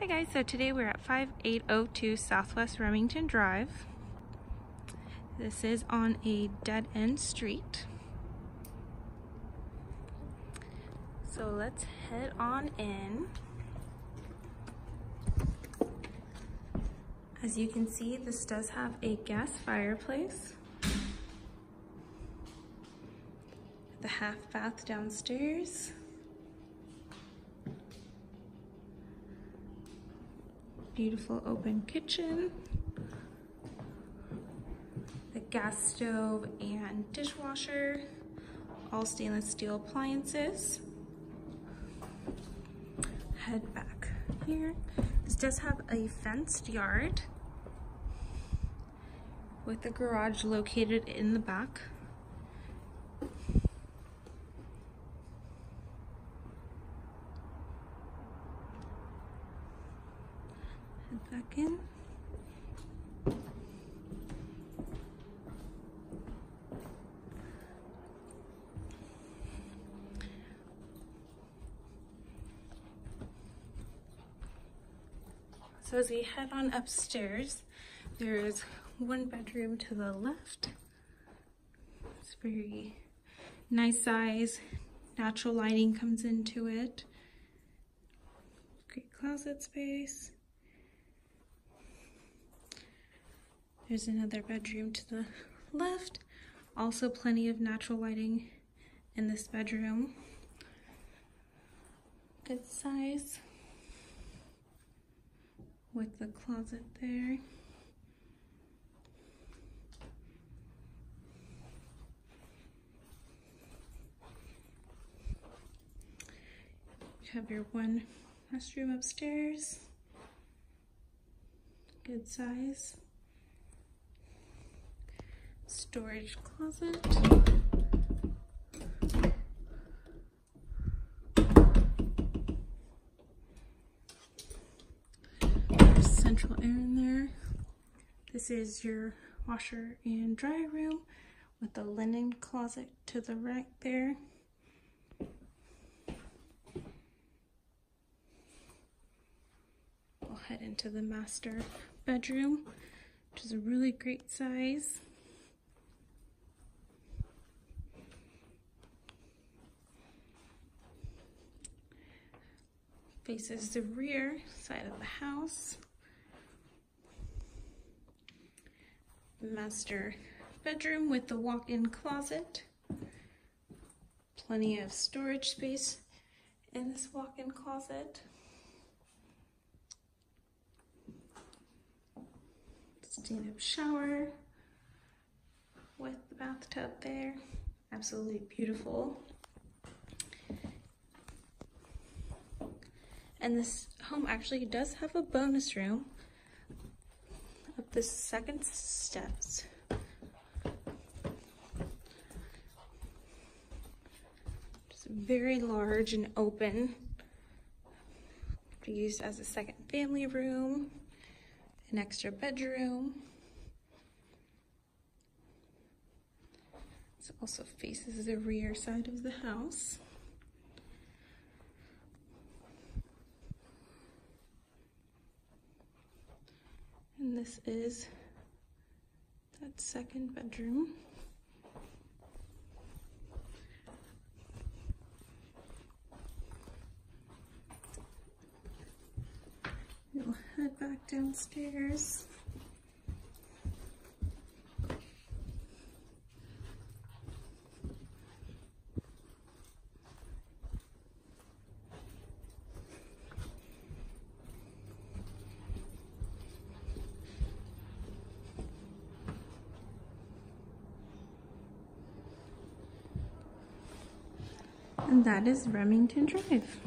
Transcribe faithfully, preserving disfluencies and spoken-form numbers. Hi guys, so today we're at five eight oh two Southwest Remington Drive. This is on a dead-end street. So let's head on in. As you can see, this does have a gas fireplace. The half bath downstairs. Beautiful open kitchen, the gas stove and dishwasher, all stainless steel appliances. Head back here. This does have a fenced yard with the garage located in the back. Head back in. So as we head on upstairs, there is one bedroom to the left. It's very nice size. Natural lighting comes into it. Great closet space. There's another bedroom to the left. Also plenty of natural lighting in this bedroom. Good size. With the closet there. You have your one restroom upstairs. Good size. Storage closet. There's central air in there. This is your washer and dry room with the linen closet to the right there. We'll head into the master bedroom, which is a really great size. Faces the rear side of the house. Master bedroom with the walk-in closet. Plenty of storage space in this walk-in closet. Stand-up shower with the bathtub there. Absolutely beautiful. And this home actually does have a bonus room up the second steps. It's very large and open. Used as a second family room, an extra bedroom. This also faces the rear side of the house. And this is that second bedroom. We'll head back downstairs. And that is Remington Drive.